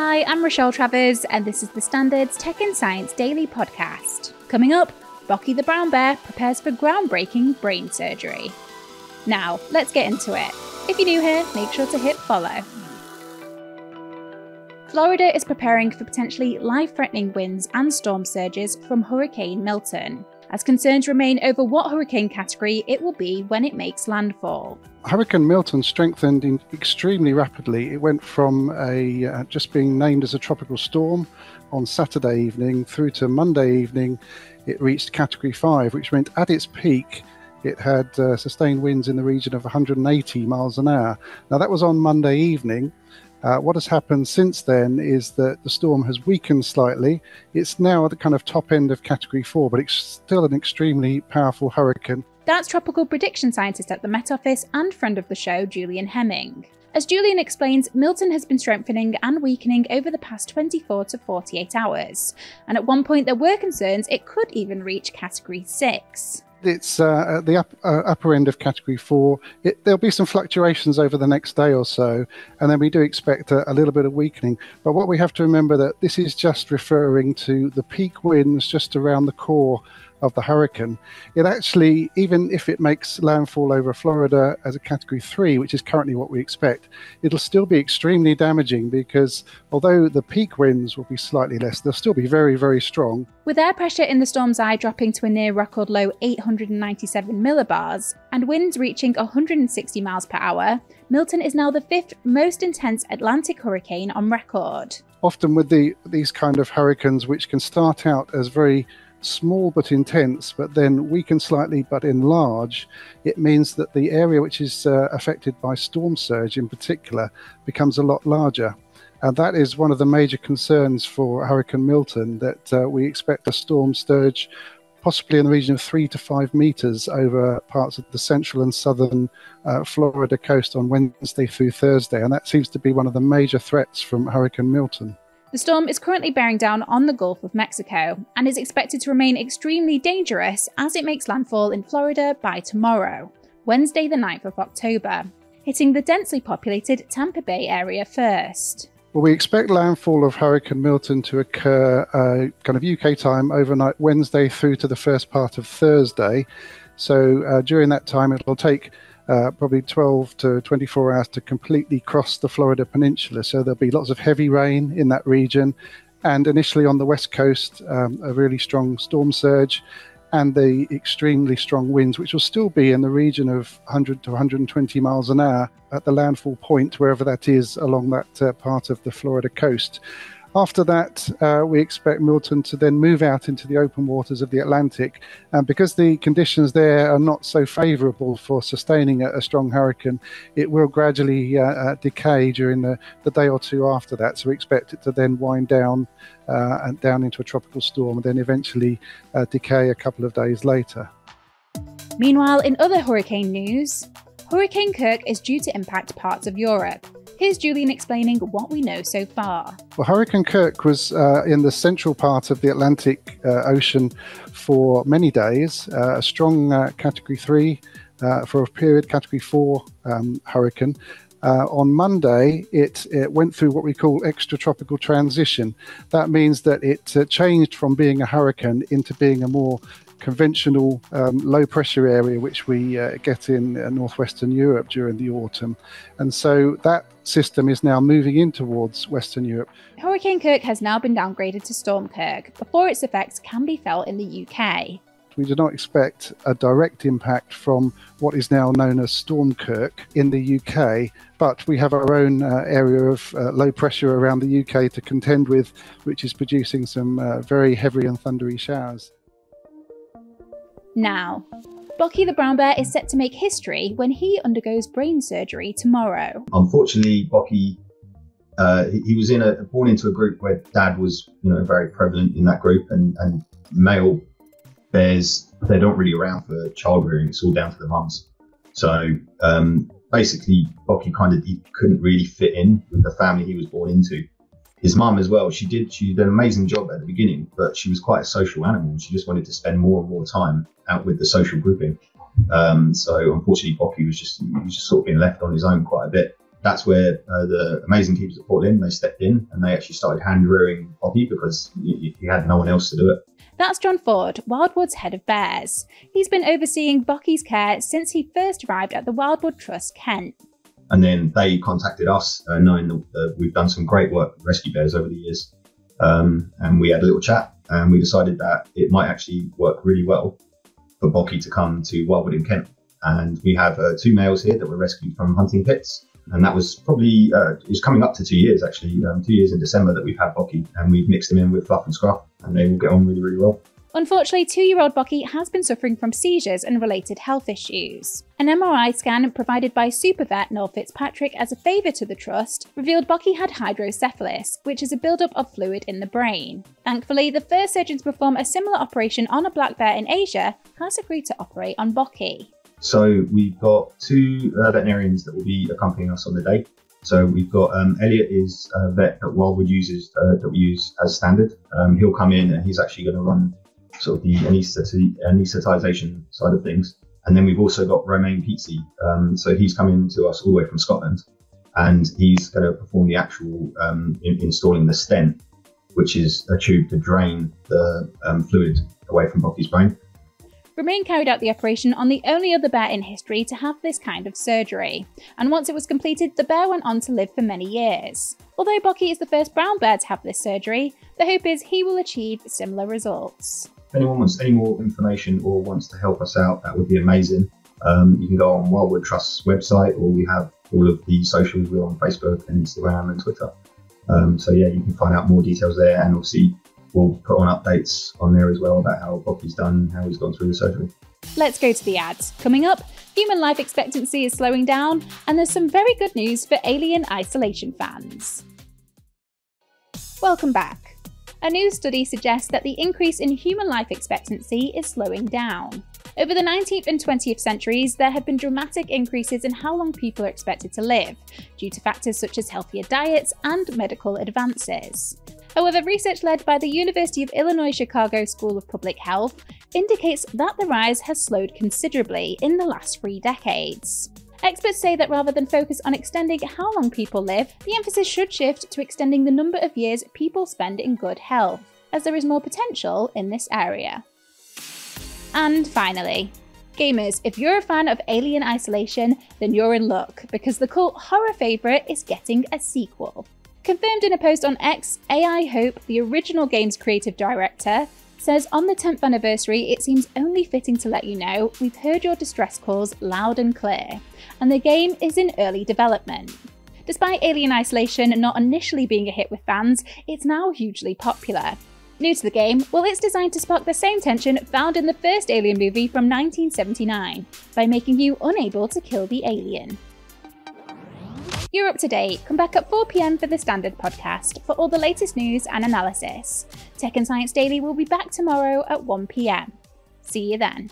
Hi, I'm Rachelle Travers, and this is The Standard's Tech and Science Daily Podcast. Coming up, Boki the Brown Bear prepares for groundbreaking brain surgery. Now, let's get into it. If you're new here, make sure to hit follow. Florida is preparing for potentially life-threatening winds and storm surges from Hurricane Milton, as concerns remain over what hurricane category it will be when it makes landfall. Hurricane Milton strengthened extremely rapidly. It went from just being named as a tropical storm on Saturday evening through to Monday evening. It reached Category 5, which meant at its peak, it had sustained winds in the region of 180 miles an hour. Now, that was on Monday evening. What has happened since then is that the storm has weakened slightly. It's now at the kind of top end of Category 4, but it's still an extremely powerful hurricane. That's tropical prediction scientist at the Met Office and friend of the show, Julian Heming. As Julian explains, Milton has been strengthening and weakening over the past 24 to 48 hours. And at one point, there were concerns it could even reach Category 6. It's at the upper end of Category 4. There'll be some fluctuations over the next day or so, and then we do expect a little bit of weakening. But what we have to remember that this is just referring to the peak winds just around the core of the hurricane. It actually, even if it makes landfall over Florida as a Category 3, which is currently what we expect, it'll still be extremely damaging because although the peak winds will be slightly less, they'll still be very, very strong. With air pressure in the storm's eye dropping to a near record low 897 millibars and winds reaching 160 miles per hour, Milton is now the fifth most intense Atlantic hurricane on record. Often with these kind of hurricanes, which can start out as very small but intense, but then weaken slightly but enlarge, it means that the area which is affected by storm surge in particular becomes a lot larger. And that is one of the major concerns for Hurricane Milton, that we expect a storm surge possibly in the region of 3 to 5 meters over parts of the central and southern Florida coast on Wednesday through Thursday. And that seems to be one of the major threats from Hurricane Milton. The storm is currently bearing down on the Gulf of Mexico and is expected to remain extremely dangerous as it makes landfall in Florida by tomorrow, Wednesday the 9th of October, hitting the densely populated Tampa Bay area first. Well, we expect landfall of Hurricane Milton to occur kind of UK time overnight Wednesday through to the first part of Thursday. So during that time, it will take probably 12 to 24 hours to completely cross the Florida Peninsula. So there'll be lots of heavy rain in that region. And initially on the West Coast, a really strong storm surge and the extremely strong winds, which will still be in the region of 100 to 120 miles an hour at the landfall point, wherever that is along that part of the Florida coast. After that, we expect Milton to then move out into the open waters of the Atlantic. And because the conditions there are not so favorable for sustaining a strong hurricane, it will gradually decay during the day or two after that. So we expect it to then wind down and down into a tropical storm and then eventually decay a couple of days later. Meanwhile, in other hurricane news, Hurricane Kirk is due to impact parts of Europe. Here's Julian explaining what we know so far. Well, Hurricane Kirk was in the central part of the Atlantic Ocean for many days, a strong Category 3 for a period, Category 4 hurricane. On Monday, it went through what we call extratropical transition. That means that it changed from being a hurricane into being a more conventional low-pressure area which we get in northwestern Europe during the autumn. And so that system is now moving in towards Western Europe. Hurricane Kirk has now been downgraded to Storm Kirk before its effects can be felt in the UK. We do not expect a direct impact from what is now known as Storm Kirk in the UK, but we have our own area of low pressure around the UK to contend with, which is producing some very heavy and thundery showers. Now, Boki the Brown Bear is set to make history when he undergoes brain surgery tomorrow. Unfortunately, Boki, he was born into a group where dad was, very prevalent in that group, and male bears, they're not really around for child rearing. It's all down to the mums. So basically, Boki he couldn't really fit in with the family he was born into. His mum as well, she did an amazing job at the beginning, but she was quite a social animal. She just wanted to spend more and more time out with the social grouping. So unfortunately, Boki was just sort of being left on his own quite a bit. that's where the amazing people at Portland, they stepped in and they actually started hand-rearing Poppy because he had no one else to do it. That's John Ford, Wildwood's head of bears. He's been overseeing Boki's care since he first arrived at the Wildwood Trust, Kent. And then they contacted us, knowing that we've done some great work with rescue bears over the years. And we had a little chat and we decided that it might actually work really well for Boki to come to Wildwood in Kent. And we have two males here that were rescued from hunting pits. And that was probably, it's coming up to 2 years actually, 2 years in December that we've had Boki, and we've mixed them in with Fluff and Scruff and they will get on really, really well. Unfortunately, 2-year-old Boki has been suffering from seizures and related health issues. An MRI scan provided by super vet Noel Fitzpatrick as a favour to the Trust revealed Boki had hydrocephalus, which is a buildup of fluid in the brain. Thankfully, the first surgeons perform a similar operation on a black bear in Asia has agreed to operate on Boki. So we've got two veterinarians that will be accompanying us on the day. So we've got Elliot is a vet that Wildwood uses, that we use as standard. He'll come in and he's actually going to run sort of the anaesthetisation side of things. And then we've also got Romain Pizzi. So he's coming to us all the way from Scotland and he's going to perform the actual installing the stent, which is a tube to drain the fluid away from Boki's brain. Romain carried out the operation on the only other bear in history to have this kind of surgery, and once it was completed, the bear went on to live for many years. Although Boki is the first brown bear to have this surgery, the hope is he will achieve similar results. If anyone wants any more information or wants to help us out, that would be amazing. You can go on Wildwood Trust's website, or we have all of the socials. We're on Facebook and Instagram and Twitter. So yeah, you can find out more details there, and obviously we'll put on updates on there as well about how Boki's done, how he's gone through the surgery. Let's go to the ads. Coming up, human life expectancy is slowing down, and there's some very good news for Alien Isolation fans. Welcome back. A new study suggests that the increase in human life expectancy is slowing down. Over the 19th and 20th centuries, there have been dramatic increases in how long people are expected to live, due to factors such as healthier diets and medical advances. However, research led by the University of Illinois Chicago School of Public Health indicates that the rise has slowed considerably in the last 3 decades. Experts say that rather than focus on extending how long people live, the emphasis should shift to extending the number of years people spend in good health, as there is more potential in this area. And finally, gamers, if you're a fan of Alien Isolation, then you're in luck, because the cult horror favourite is getting a sequel. Confirmed in a post on X, AI Hope, the original game's creative director, says on the 10th anniversary, it seems only fitting to let you know we've heard your distress calls loud and clear, and the game is in early development. Despite Alien Isolation not initially being a hit with fans, it's now hugely popular. New to the game? Well, it's designed to spark the same tension found in the first Alien movie from 1979, by making you unable to kill the alien. You're up to date. Come back at 4 PM for The Standard podcast for all the latest news and analysis. Tech and Science Daily will be back tomorrow at 1 PM. See you then.